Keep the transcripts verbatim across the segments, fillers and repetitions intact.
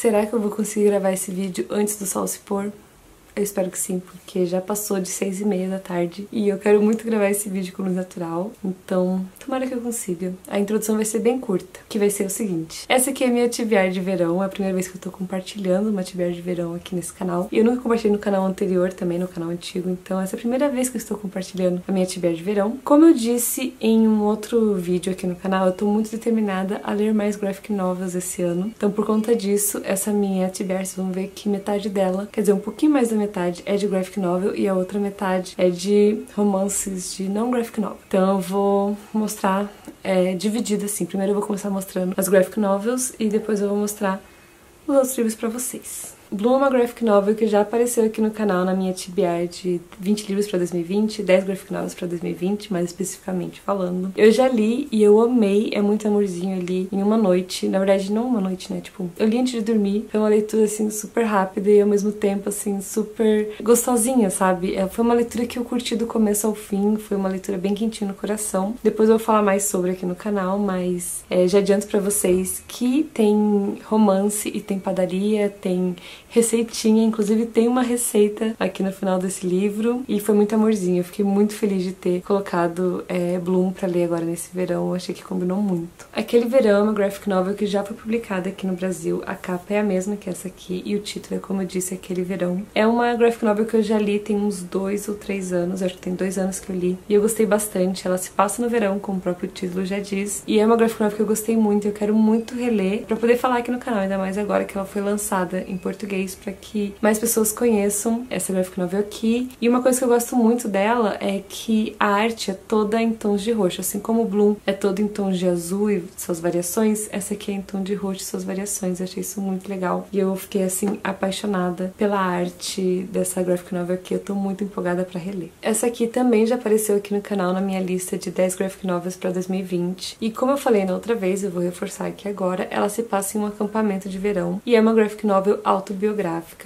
Será que eu vou conseguir gravar esse vídeo antes do sol se pôr? Eu espero que sim, porque já passou de seis e meia da tarde e eu quero muito gravar esse vídeo com luz natural, então tomara que eu consiga. A introdução vai ser bem curta, que vai ser o seguinte. Essa aqui é a minha T B R de verão, é a primeira vez que eu tô compartilhando uma T B R de verão aqui nesse canal. E eu nunca compartilhei no canal anterior também, no canal antigo, então essa é a primeira vez que eu estou compartilhando a minha T B R de verão. Como eu disse em um outro vídeo aqui no canal, eu tô muito determinada a ler mais graphic novels esse ano. Então por conta disso, essa minha T B R, vocês vão ver que metade dela, quer dizer, um pouquinho mais da metade, metade é de graphic novel e a outra metade é de romances de não graphic novel. Então eu vou mostrar é, dividida assim. Primeiro eu vou começar mostrando as graphic novels e depois eu vou mostrar os outros livros pra vocês. Bloom é uma graphic novel que já apareceu aqui no canal na minha T B R de vinte livros pra dois mil e vinte, dez graphic novels pra dois mil e vinte, mais especificamente falando. Eu já li e eu amei, é muito amorzinho ali em uma noite, na verdade não uma noite, né, tipo, eu li antes de dormir, foi uma leitura assim super rápida e ao mesmo tempo assim super gostosinha, sabe? É, foi uma leitura que eu curti do começo ao fim, foi uma leitura bem quentinha no coração. Depois eu vou falar mais sobre aqui no canal, mas é, já adianto pra vocês que tem romance e tem padaria, tem receitinha, inclusive tem uma receita aqui no final desse livro e foi muito amorzinho, eu fiquei muito feliz de ter colocado é, Bloom pra ler agora nesse verão, eu achei que combinou muito. Aquele Verão é uma graphic novel que já foi publicada aqui no Brasil, a capa é a mesma que essa aqui e o título é, como eu disse, Aquele Verão. É uma graphic novel que eu já li tem uns dois ou três anos, eu acho que tem dois anos que eu li e eu gostei bastante, ela se passa no verão, como o próprio título já diz, e é uma graphic novel que eu gostei muito, eu quero muito reler pra poder falar aqui no canal, ainda mais agora que ela foi lançada em português para que mais pessoas conheçam essa graphic novel aqui. E uma coisa que eu gosto muito dela é que a arte é toda em tons de roxo, assim como o Bloom é todo em tons de azul e suas variações, essa aqui é em tom de roxo e suas variações, eu achei isso muito legal. E eu fiquei assim apaixonada pela arte dessa graphic novel aqui, eu tô muito empolgada para reler. Essa aqui também já apareceu aqui no canal na minha lista de dez graphic novels para dois mil e vinte. E como eu falei na outra vez, eu vou reforçar aqui agora, ela se passa em um acampamento de verão e é uma graphic novel auto biográfica.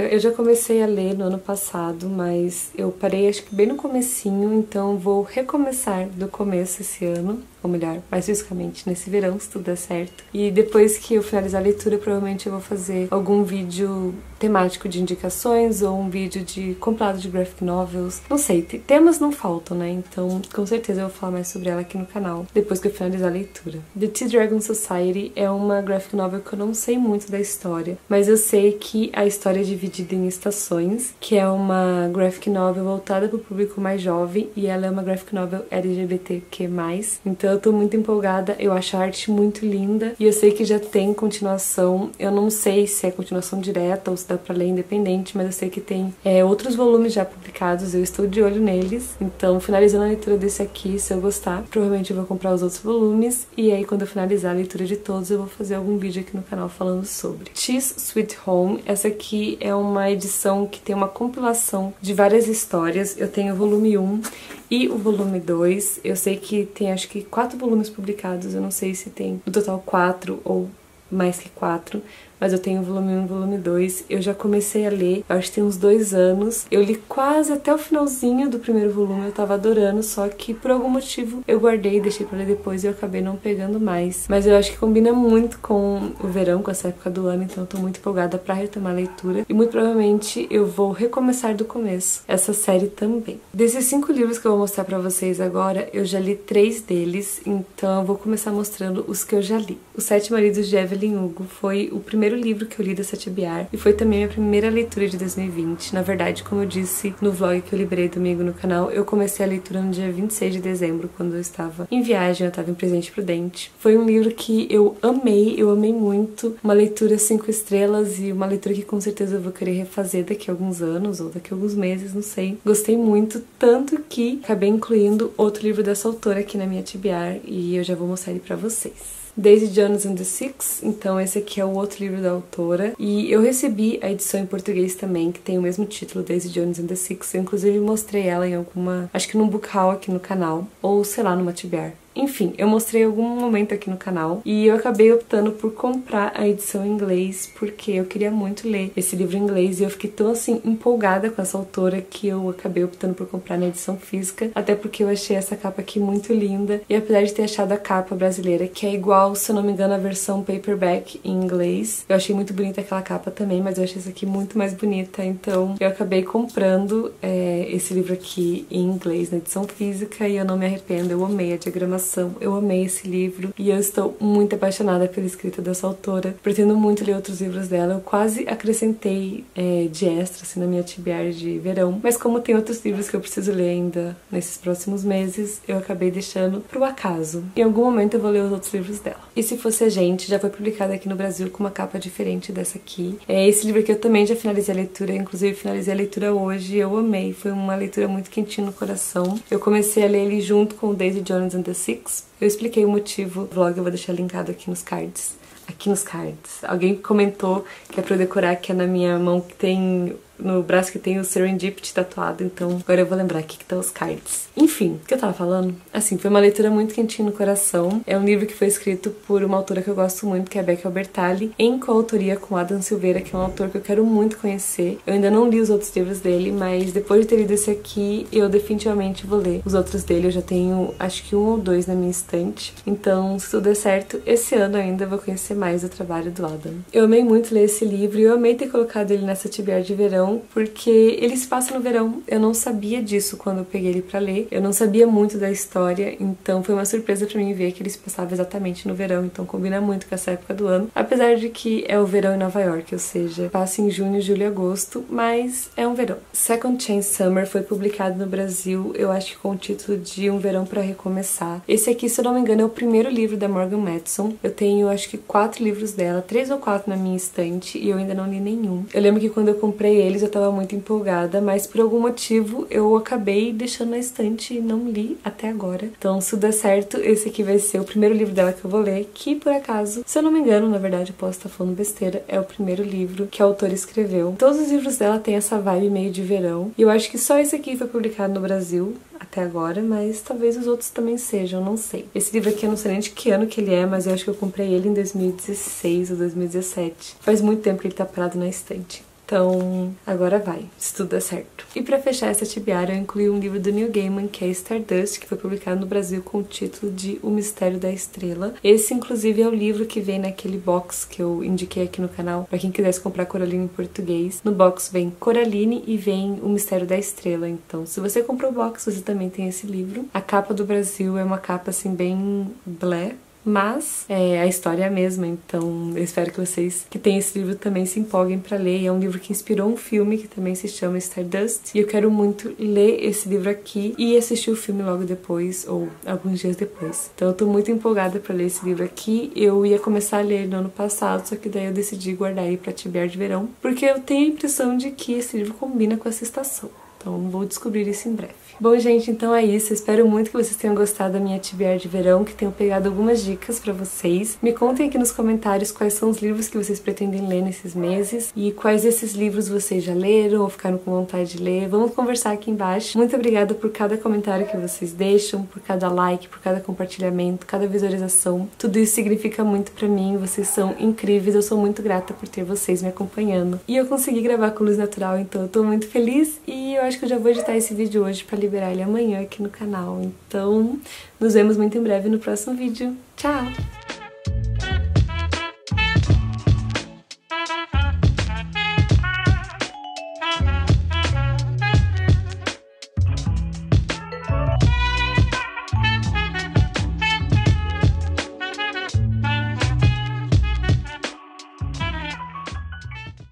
Eu já comecei a ler no ano passado, mas eu parei acho que bem no comecinho, então vou recomeçar do começo esse ano, ou melhor, mais fisicamente nesse verão, se tudo der certo. E depois que eu finalizar a leitura, provavelmente eu vou fazer algum vídeo temático de indicações ou um vídeo de compilado de graphic novels. Não sei, temas não faltam, né? Então, com certeza eu vou falar mais sobre ela aqui no canal, depois que eu finalizar a leitura. The Tea Dragon Society é uma graphic novel que eu não sei muito da história, mas eu sei que a história é dividida em estações, que é uma graphic novel voltada para o público mais jovem e ela é uma graphic novel L G B T Q mais. Então, eu tô muito empolgada, eu acho a arte muito linda e eu sei que já tem continuação, eu não sei se é continuação direta ou se dá pra ler independente, mas eu sei que tem é, outros volumes já publicados, eu estou de olho neles, então finalizando a leitura desse aqui, se eu gostar, provavelmente eu vou comprar os outros volumes e aí quando eu finalizar a leitura de todos eu vou fazer algum vídeo aqui no canal falando sobre. Chi's Sweet Home, essa aqui é uma edição que tem uma compilação de várias histórias, eu tenho o volume um e o volume dois, eu sei que tem acho que quatro quatro volumes publicados, eu não sei se tem no total quatro ou mais que quatro, mas eu tenho o volume um e o volume dois, eu já comecei a ler, eu acho que tem uns dois anos, eu li quase até o finalzinho do primeiro volume, eu tava adorando, só que por algum motivo eu guardei, deixei pra ler depois e eu acabei não pegando mais, mas eu acho que combina muito com o verão, com essa época do ano, então eu tô muito empolgada pra retomar a leitura e muito provavelmente eu vou recomeçar do começo essa série também. Desses cinco livros que eu vou mostrar pra vocês agora, eu já li três deles, então eu vou começar mostrando os que eu já li. Os Sete Maridos de Evelyn Hugo foi o primeiro livro que eu li dessa T B R e foi também minha primeira leitura de dois mil e vinte. Na verdade, como eu disse no vlog que eu liberei domingo no canal, eu comecei a leitura no dia vinte e seis de dezembro, quando eu estava em viagem, eu estava em Presidente Prudente. Foi um livro que eu amei, eu amei muito, uma leitura cinco estrelas e uma leitura que com certeza eu vou querer refazer daqui a alguns anos ou daqui a alguns meses, não sei. Gostei muito, tanto que acabei incluindo outro livro dessa autora aqui na minha T B R e eu já vou mostrar ele pra vocês. Daisy Jones and the Six, então esse aqui é o outro livro da autora, e eu recebi a edição em português também, que tem o mesmo título, Daisy Jones and the Six, eu inclusive mostrei ela em alguma, acho que num book haul aqui no canal, ou sei lá, numa T B R. Enfim, eu mostrei algum momento aqui no canal e eu acabei optando por comprar a edição em inglês porque eu queria muito ler esse livro em inglês e eu fiquei tão assim empolgada com essa autora que eu acabei optando por comprar na edição física, até porque eu achei essa capa aqui muito linda e apesar de ter achado a capa brasileira que é igual, se eu não me engano, a versão paperback em inglês, eu achei muito bonita aquela capa também, mas eu achei essa aqui muito mais bonita, então eu acabei comprando é, esse livro aqui em inglês na edição física e eu não me arrependo, eu amei a diagramação. Eu amei esse livro e eu estou muito apaixonada pela escrita dessa autora. Pretendo muito ler outros livros dela. Eu quase acrescentei é, de extra assim, na minha T B R de verão. Mas como tem outros livros que eu preciso ler ainda nesses próximos meses, eu acabei deixando pro acaso. Em algum momento eu vou ler os outros livros dela. E Se Fosse a Gente já foi publicado aqui no Brasil com uma capa diferente dessa aqui. É, esse livro aqui eu também já finalizei a leitura. Inclusive finalizei a leitura hoje. Eu amei. Foi uma leitura muito quentinha no coração. Eu comecei a ler ele junto com o Daisy Jones and the Six. Eu expliquei o motivo no vlog, eu vou deixar linkado aqui nos cards. Aqui nos cards. Alguém comentou que é pra eu decorar, que é na minha mão que tem... no braço que tem o Serendipity tatuado, então agora eu vou lembrar aqui que tá os cards. Enfim, o que eu tava falando? Assim, foi uma leitura muito quentinha no coração. É um livro que foi escrito por uma autora que eu gosto muito, que é a Becky Albertalli, em coautoria com Adam Silveira, que é um autor que eu quero muito conhecer. Eu ainda não li os outros livros dele, mas depois de ter lido esse aqui, eu definitivamente vou ler os outros dele. Eu já tenho, acho que um ou dois na minha estante. Então, se tudo der certo, esse ano ainda eu vou conhecer mais o trabalho do Adam. Eu amei muito ler esse livro e eu amei ter colocado ele nessa T B R de verão, porque ele se passa no verão. Eu não sabia disso quando eu peguei ele pra ler. Eu não sabia muito da história, então foi uma surpresa pra mim ver que ele se passava exatamente no verão, então combina muito com essa época do ano. Apesar de que é o verão em Nova York, ou seja, passa em junho, julho e agosto, mas é um verão. Second Chance Summer foi publicado no Brasil, eu acho que com o título de Um Verão para Recomeçar. Esse aqui, se eu não me engano, é o primeiro livro da Morgan Matson. Eu tenho, acho que quatro livros dela, três ou quatro na minha estante, e eu ainda não li nenhum. Eu lembro que quando eu comprei ele, eu tava muito empolgada, mas por algum motivo eu acabei deixando na estante e não li até agora. Então, se der certo, esse aqui vai ser o primeiro livro dela que eu vou ler, que por acaso, se eu não me engano, na verdade eu posso estar falando besteira, é o primeiro livro que a autora escreveu. Todos os livros dela têm essa vibe meio de verão, e eu acho que só esse aqui foi publicado no Brasil até agora, mas talvez os outros também sejam, não sei. Esse livro aqui eu não sei nem de que ano que ele é, mas eu acho que eu comprei ele em dois mil e dezesseis ou dois mil e dezessete. Faz muito tempo que ele tá parado na estante. Então, agora vai, se tudo der certo. E pra fechar essa T B R, eu incluí um livro do Neil Gaiman, que é Stardust, que foi publicado no Brasil com o título de O Mistério da Estrela. Esse, inclusive, é o livro que vem naquele box que eu indiquei aqui no canal, pra quem quisesse comprar Coraline em português. No box vem Coraline e vem O Mistério da Estrela, então se você comprou o box, você também tem esse livro. A capa do Brasil é uma capa, assim, bem blé. Mas é a história é a mesma, então eu espero que vocês que têm esse livro também se empolguem pra ler. É um livro que inspirou um filme que também se chama Stardust. E eu quero muito ler esse livro aqui e assistir o filme logo depois, ou alguns dias depois. Então eu tô muito empolgada pra ler esse livro aqui. Eu ia começar a ler no ano passado, só que daí eu decidi guardar ele pra T B R de verão, porque eu tenho a impressão de que esse livro combina com essa estação. Então vou descobrir isso em breve. Bom, gente, então é isso. Eu espero muito que vocês tenham gostado da minha T B R de verão, que tenham pegado algumas dicas pra vocês. Me contem aqui nos comentários quais são os livros que vocês pretendem ler nesses meses e quais desses livros vocês já leram ou ficaram com vontade de ler. Vamos conversar aqui embaixo. Muito obrigada por cada comentário que vocês deixam, por cada like, por cada compartilhamento, cada visualização. Tudo isso significa muito pra mim. Vocês são incríveis. Eu sou muito grata por ter vocês me acompanhando. E eu consegui gravar com luz natural, então eu tô muito feliz e eu acho que eu já vou editar esse vídeo hoje pra liberar liberar ele amanhã aqui no canal. Então, nos vemos muito em breve no próximo vídeo. Tchau!